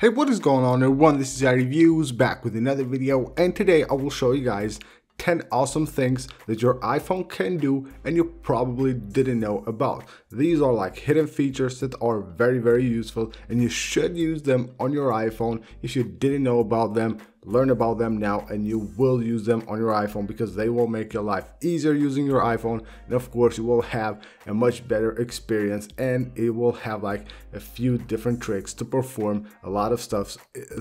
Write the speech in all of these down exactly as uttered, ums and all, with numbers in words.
Hey, what is going on everyone? This is iReviews back with another video, and today I will show you guys ten awesome things that your iPhone can do and you probably didn't know about. These are like hidden features that are very very useful and you should use them on your iPhone. If you didn't know about them, learn about them now and you will use them on your iPhone because they will make your life easier using your iPhone, and of course you will have a much better experience and it will have like a few different tricks to perform a lot of stuff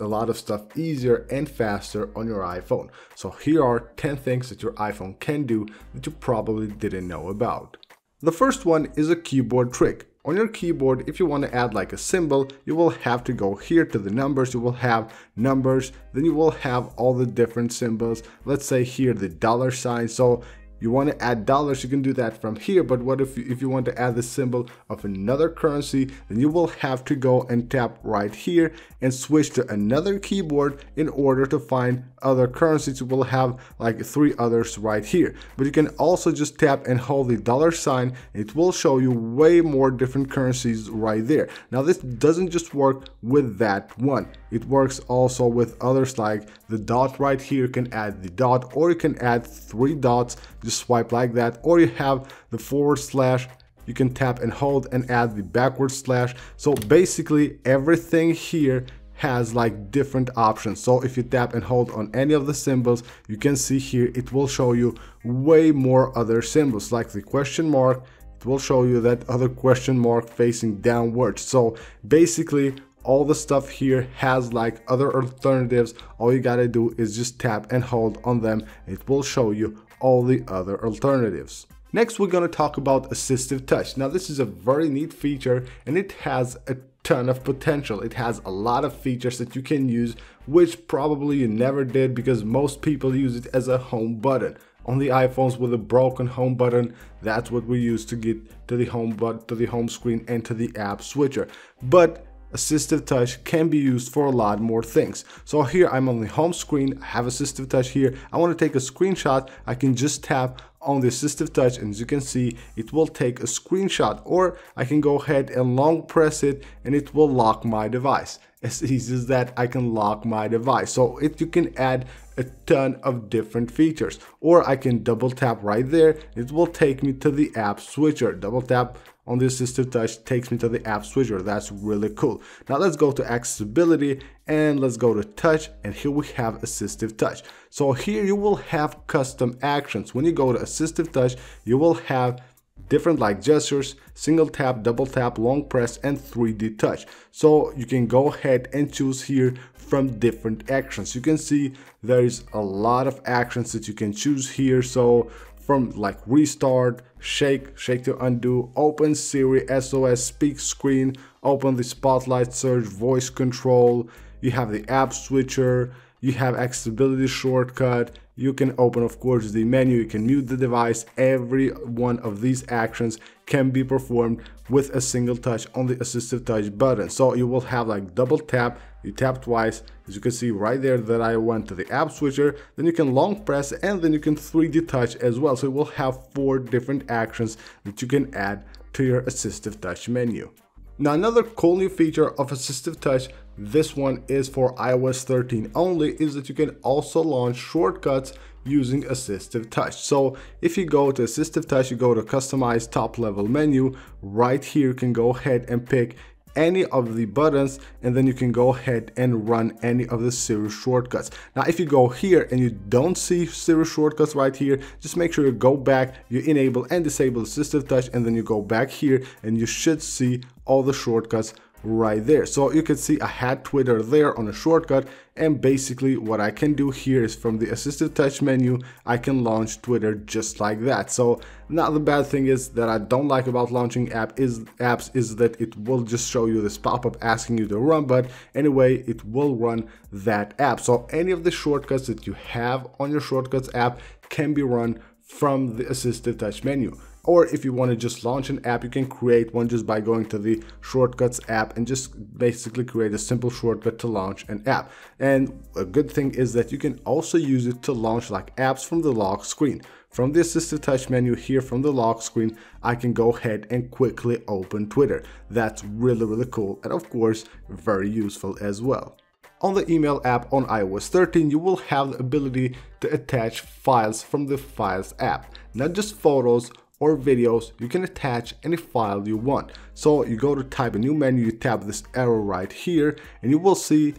a lot of stuff easier and faster on your iPhone. So here are ten things that your iPhone can do that you probably didn't know about. The first one is a keyboard trick. On your keyboard, if you want to add like a symbol, you will have to go here to the numbers, you will have numbers, then you will have all the different symbols. Let's say here the dollar sign. So you want to add dollars, you can do that from here, but what if you, if you want to add the symbol of another currency, then you will have to go and tap right here and switch to another keyboard in order to find other currencies. You will have like three others right here, but you can also just tap and hold the dollar sign. It will show you way more different currencies right there. Now this doesn't just work with that one, it works also with others, like the dot right here. You can add the dot, or you can add three dots, just swipe like that, or you have the forward slash. You can tap and hold and add the backward slash. So basically everything here has like different options. So if you tap and hold on any of the symbols, you can see here it will show you way more other symbols, like the question mark. It will show you that other question mark facing downwards. So basically all the stuff here has like other alternatives. All you gotta do is just tap and hold on them. It will show you all the other alternatives. Next, we're gonna talk about Assistive Touch. Now this is a very neat feature and it has a ton of potential. It has a lot of features that you can use, which probably you never did because most people use it as a home button. On the iPhones with a broken home button, that's what we use to get to the home button, to the home screen and to the app switcher. But Assistive Touch can be used for a lot more things. So here I'm on the home screen, I have Assistive Touch here. I want to take a screenshot. I can just tap on the Assistive Touch and as you can see it will take a screenshot, or I can go ahead and long press it and it will lock my device. As easy as that, I can lock my device. So it, you can add a ton of different features, or I can double tap right there. It will take me to the app switcher. Double tap on the Assistive Touch takes me to the app switcher. That's really cool. Now let's go to accessibility and let's go to touch, and here we have Assistive Touch. So here you will have custom actions. When you go to Assistive Touch, you will have different like gestures, single tap, double tap, long press and three D touch. So you can go ahead and choose here from different actions. You can see there is a lot of actions that you can choose here. So from like restart, shake, shake to undo, open Siri, S O S, speak screen, open the spotlight search, voice control, you have the app switcher, you have accessibility shortcut, you can open of course the menu, you can mute the device. Every one of these actions can be performed with a single touch on the Assistive Touch button. So you will have like double tap, you tap twice, as you can see right there that I went to the app switcher, then you can long press and then you can three D touch as well. So you will have four different actions that you can add to your Assistive Touch menu. Now another cool new feature of Assistive Touch, this one is for i O S thirteen only, is that you can also launch shortcuts using Assistive Touch. So if you go to Assistive Touch, you go to customize top level menu, right here you can go ahead and pick any of the buttons and then you can go ahead and run any of the Siri shortcuts. Now if you go here and you don't see Siri shortcuts right here, just make sure you go back, you enable and disable Assistive Touch, and then you go back here and you should see all the shortcuts right there. So you can see I had Twitter there on a shortcut, and basically what I can do here is from the Assistive Touch menu I can launch Twitter just like that. So now the bad thing is that I don't like about launching app is apps is that it will just show you this pop-up asking you to run, but anyway it will run that app. So any of the shortcuts that you have on your shortcuts app can be run from the Assistive Touch menu. Or if you want to just launch an app, you can create one just by going to the shortcuts app and just basically create a simple shortcut to launch an app. And a good thing is that you can also use it to launch like apps from the lock screen. From the Assistive Touch menu here from the lock screen, I can go ahead and quickly open Twitter. That's really, really cool and of course, very useful as well. On the email app on i O S thirteen, you will have the ability to attach files from the Files app. Not just photos or videos, you can attach any file you want. So you go to type a new menu, you tap this arrow right here, and you will see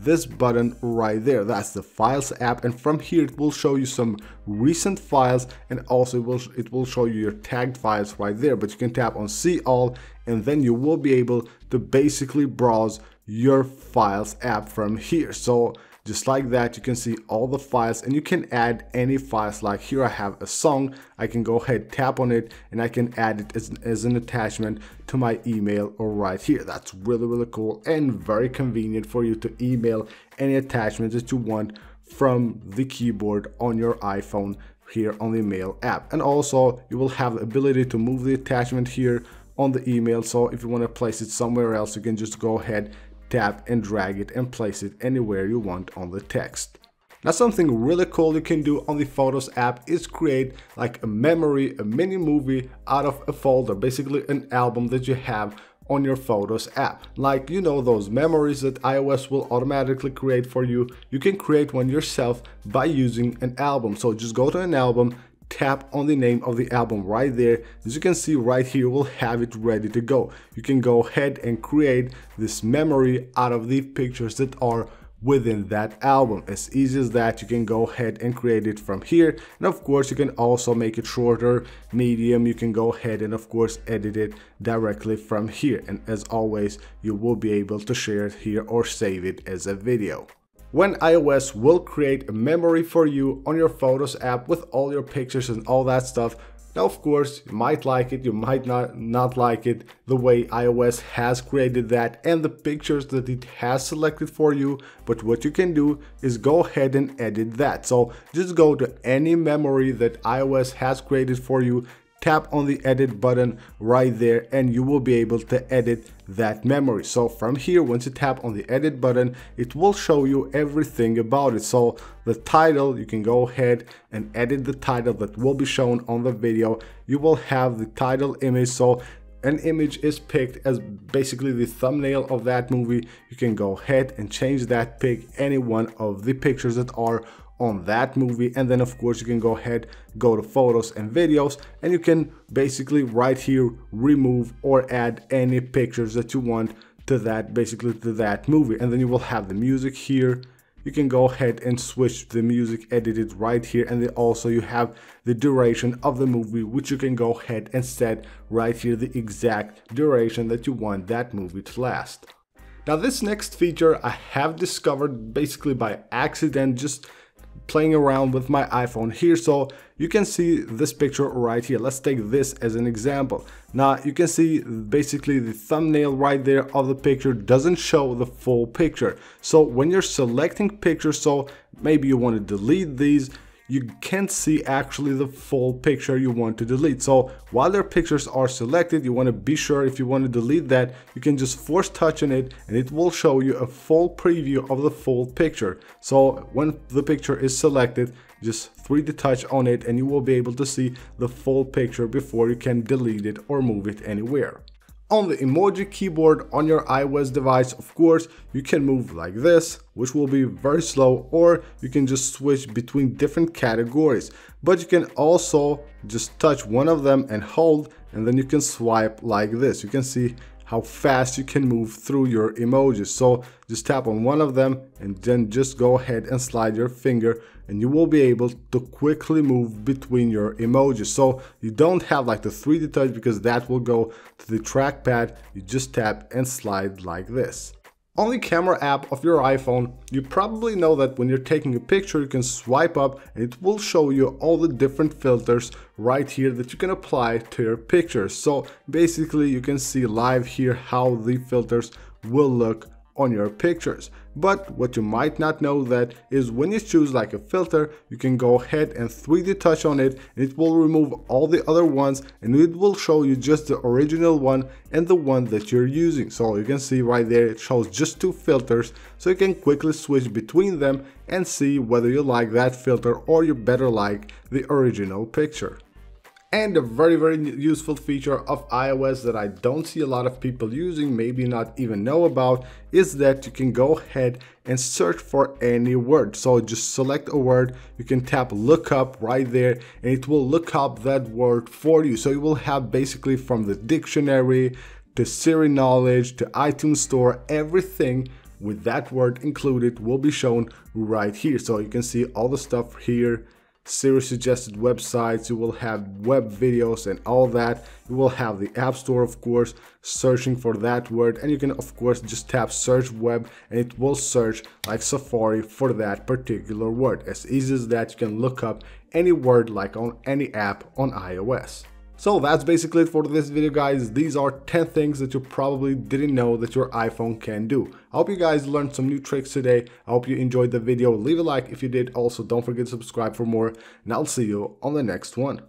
this button right there. That's the Files app, and from here it will show you some recent files, and also it will, it will show you your tagged files right there. But you can tap on see all, and then you will be able to basically browse your Files app from here. So just like that, you can see all the files, and you can add any files. Like here I have a song, I can go ahead, tap on it, and I can add it as, as an attachment to my email or right here. That's really, really cool and very convenient for you to email any attachments that you want from the keyboard on your iPhone here on the Mail app. And also you will have the ability to move the attachment here on the email, so if you want to place it somewhere else, you can just go ahead, tap and drag it and place it anywhere you want on the text. Now something really cool you can do on the Photos app is create like a memory, a mini movie out of a folder, basically an album that you have on your Photos app. Like, you know, those memories that iOS will automatically create for you, you can create one yourself by using an album. So just go to an album, tap on the name of the album right there. As you can see right here, we'll have it ready to go. You can go ahead and create this memory out of the pictures that are within that album. As easy as that, you can go ahead and create it from here. And of course, you can also make it shorter, medium. You can go ahead and of course edit it directly from here. And as always, you will be able to share it here or save it as a video. When iOS will create a memory for you on your Photos app with all your pictures and all that stuff. Now, of course, you might like it, you might not, not like it, the way iOS has created that and the pictures that it has selected for you. But what you can do is go ahead and edit that. So just go to any memory that iOS has created for you, tap on the edit button right there, and you will be able to edit that memory. So from here, once you tap on the edit button, it will show you everything about it. So the title, you can go ahead and edit the title that will be shown on the video. You will have the title image, so an image is picked as basically the thumbnail of that movie. You can go ahead and change that, pick any one of the pictures that are on that movie, and then of course you can go ahead, go to Photos and Videos, and you can basically right here remove or add any pictures that you want to that, basically to that movie. And then you will have the music here. You can go ahead and switch the music, edit it right here, and then also you have the duration of the movie, which you can go ahead and set right here the exact duration that you want that movie to last. Now this next feature I have discovered basically by accident, just playing around with my iPhone here. So you can see this picture right here. Let's take this as an example. Now you can see basically the thumbnail right there of the picture doesn't show the full picture. So when you're selecting pictures, so maybe you want to delete these, you can't see actually the full picture you want to delete. So while their pictures are selected, you want to be sure, if you want to delete that, you can just force touch on it and it will show you a full preview of the full picture. So when the picture is selected, just three D touch on it and you will be able to see the full picture before you can delete it or move it anywhere. On the emoji keyboard on your iOS device, of course, you can move like this, which will be very slow, or you can just switch between different categories. But you can also just touch one of them and hold, and then you can swipe like this. You can see how fast you can move through your emojis. So just tap on one of them and then just go ahead and slide your finger, and you will be able to quickly move between your emojis. So you don't have like the three D touch because that will go to the trackpad. You just tap and slide like this. On the camera app of your iPhone, you probably know that when you're taking a picture, you can swipe up and it will show you all the different filters right here that you can apply to your picture. So basically you can see live here how the filters will look on your pictures. But what you might not know that is when you choose like a filter, you can go ahead and three D touch on it, and it will remove all the other ones and it will show you just the original one and the one that you're using. So you can see right there it shows just two filters, so you can quickly switch between them and see whether you like that filter or you better like the original picture. And a very very useful feature of iOS that I don't see a lot of people using, maybe not even know about, is that you can go ahead and search for any word. So just select a word, you can tap look up right there and it will look up that word for you. So you will have basically from the dictionary to Siri knowledge to iTunes Store, everything with that word included will be shown right here. So you can see all the stuff here. Siri suggested websites, you will have web videos and all that. You will have the App Store, of course, searching for that word, and you can of course just tap search web and it will search like Safari for that particular word. As easy as that, you can look up any word like on any app on iOS. So that's basically it for this video, guys. These are ten things that you probably didn't know that your iPhone can do. I hope you guys learned some new tricks today. I hope you enjoyed the video. Leave a like if you did. Also, don't forget to subscribe for more, and I'll see you on the next one.